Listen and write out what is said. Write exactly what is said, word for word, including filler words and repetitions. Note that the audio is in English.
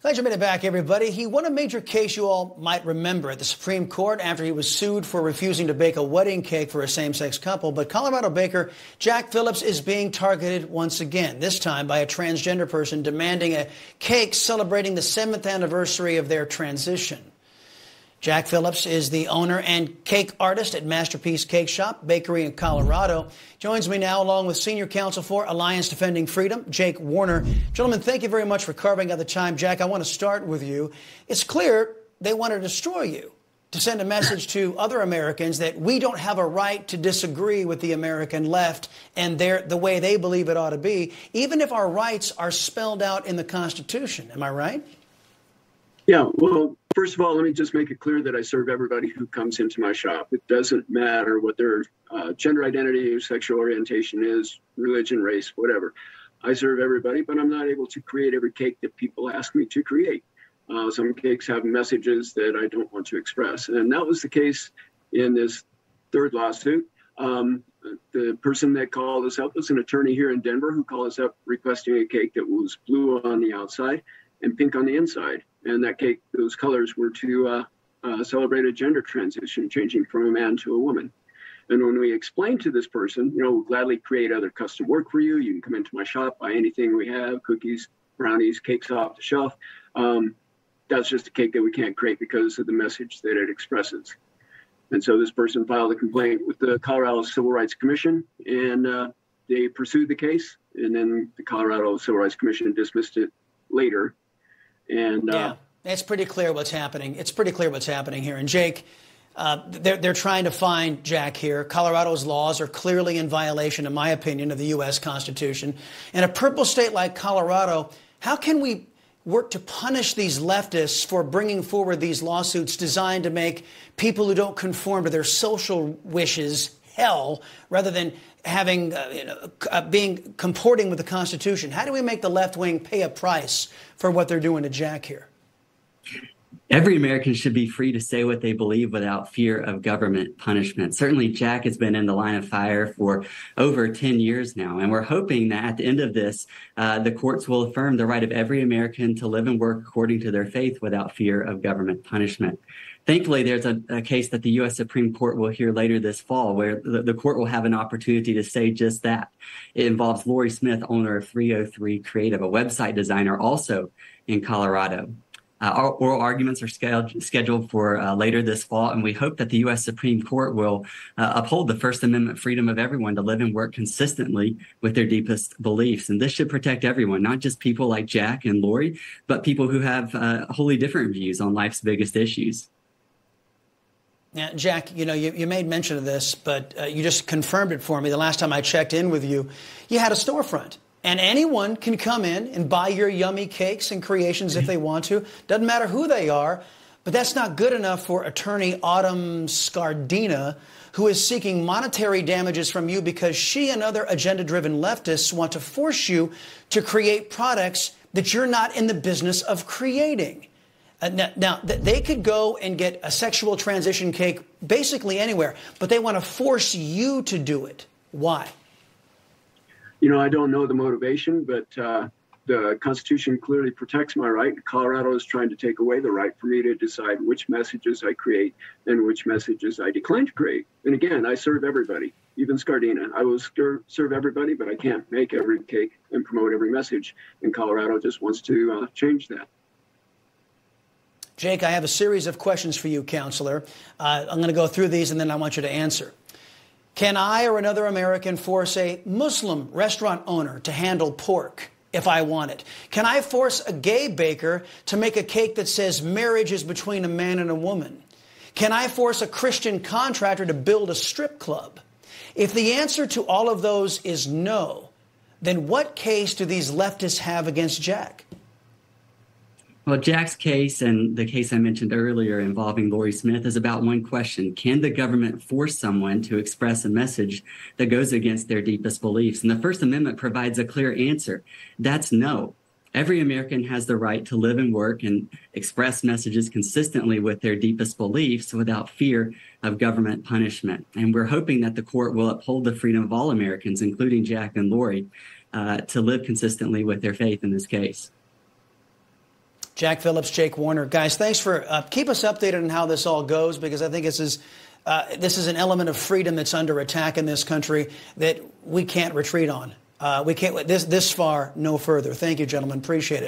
Glad you made it back, everybody. He won a major case you all might remember at the Supreme Court after he was sued for refusing to bake a wedding cake for a same-sex couple. But Colorado baker Jack Phillips is being targeted once again, this time by a transgender person demanding a cake celebrating the seventh anniversary of their transition. Jack Phillips is the owner and cake artist at Masterpiece Cakeshop Bakery in Colorado. Joins me now along with Senior Counsel for Alliance Defending Freedom, Jake Warner. Gentlemen, thank you very much for carving out the time. Jack, I want to start with you. It's clear they want to destroy you, to send a message to other Americans that we don't have a right to disagree with the American left and their, the way they believe it ought to be, even if our rights are spelled out in the Constitution. Am I right? Yeah, well, first of all, let me just make it clear that I serve everybody who comes into my shop. It doesn't matter what their uh, gender identity, sexual orientation is, religion, race, whatever. I serve everybody, but I'm not able to create every cake that people ask me to create. Uh, some cakes have messages that I don't want to express. And that was the case in this third lawsuit. Um, the person that called us up was an attorney here in Denver who called us up requesting a cake that was blue on the outside and pink on the inside. And that cake, those colors were to uh, uh, celebrate a gender transition, changing from a man to a woman. And when we explained to this person, you know, we'll gladly create other custom work for you. You can come into my shop, buy anything we have, cookies, brownies, cakes off the shelf. Um, that's just a cake that we can't create because of the message that it expresses. And so this person filed a complaint with the Colorado Civil Rights Commission, and uh, they pursued the case. And then the Colorado Civil Rights Commission dismissed it later. And, uh, yeah, it's pretty clear what's happening. It's pretty clear what's happening here. And, Jake, uh, they're, they're trying to find Jack here. Colorado's laws are clearly in violation, in my opinion, of the U S Constitution. In a purple state like Colorado, how can we work to punish these leftists for bringing forward these lawsuits designed to make people who don't conform to their social wishes hell, rather than having, uh, you know, uh, being comporting with the Constitution? How do we make the left wing pay a price for what they're doing to Jack here? Every American should be free to say what they believe without fear of government punishment. Certainly, Jack has been in the line of fire for over ten years now, and we're hoping that at the end of this, uh, the courts will affirm the right of every American to live and work according to their faith without fear of government punishment. Thankfully, there's a, a case that the U S Supreme Court will hear later this fall where the, the court will have an opportunity to say just that. It involves Lori Smith, owner of three oh three Creative, a website designer also in Colorado. Uh, oral arguments are scheduled for uh, later this fall, and we hope that the U S Supreme Court will uh, uphold the First Amendment freedom of everyone to live and work consistently with their deepest beliefs. And this should protect everyone, not just people like Jack and Lori, but people who have uh, wholly different views on life's biggest issues. Now, Jack, you know, you, you made mention of this, but uh, you just confirmed it for me. The last time I checked in with you, you had a storefront. And anyone can come in and buy your yummy cakes and creations if they want to. Doesn't matter who they are. But that's not good enough for attorney Autumn Scardina, who is seeking monetary damages from you because she and other agenda-driven leftists want to force you to create products that you're not in the business of creating. Uh, now, now, they could go and get a sexual transition cake basically anywhere, but they want to force you to do it. Why? You know, I don't know the motivation, but uh, the Constitution clearly protects my right. Colorado is trying to take away the right for me to decide which messages I create and which messages I decline to create. And again, I serve everybody, even Scardina. I will serve everybody, but I can't make every cake and promote every message. And Colorado just wants to uh, change that. Jake, I have a series of questions for you, counselor. Uh, I'm going to go through these, and then I want you to answer. Can I or another American force a Muslim restaurant owner to handle pork if I want it? Can I force a gay baker to make a cake that says marriage is between a man and a woman? Can I force a Christian contractor to build a strip club? If the answer to all of those is no, then what case do these leftists have against Jack? Well, Jack's case and the case I mentioned earlier involving Lori Smith is about one question. Can the government force someone to express a message that goes against their deepest beliefs? And the First Amendment provides a clear answer. That's no. Every American has the right to live and work and express messages consistently with their deepest beliefs without fear of government punishment. And we're hoping that the court will uphold the freedom of all Americans, including Jack and Lori, uh, to live consistently with their faith in this case. Jack Phillips, Jake Warner. Guys, thanks for uh, keep us updated on how this all goes, because I think this is uh, this is an element of freedom that's under attack in this country that we can't retreat on. Uh, we can't this this far no further. Thank you, gentlemen. Appreciate it.